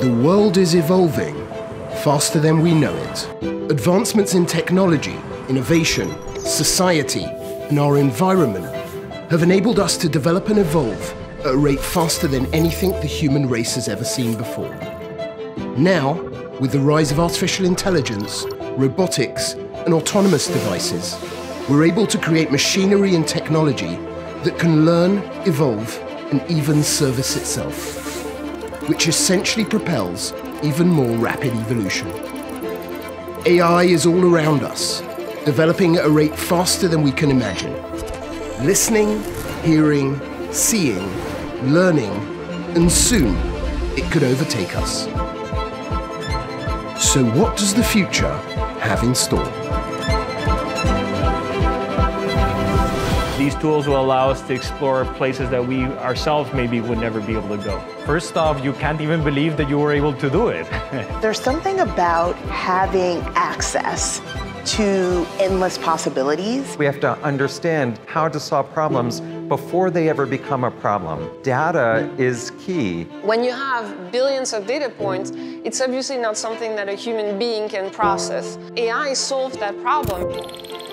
The world is evolving faster than we know it. Advancements in technology, innovation, society, and our environment have enabled us to develop and evolve at a rate faster than anything the human race has ever seen before. Now, with the rise of artificial intelligence, robotics, and autonomous devices, we're able to create machinery and technology that can learn, evolve, and even service itself, which essentially propels even more rapid evolution. AI is all around us, developing at a rate faster than we can imagine. Listening, hearing, seeing, learning, and soon it could overtake us. So what does the future have in store? These tools will allow us to explore places that we ourselves maybe would never be able to go. First off, you can't even believe that you were able to do it. There's something about having access to endless possibilities. We have to understand how to solve problems before they ever become a problem. Data is key. When you have billions of data points, it's obviously not something that a human being can process. AI solved that problem.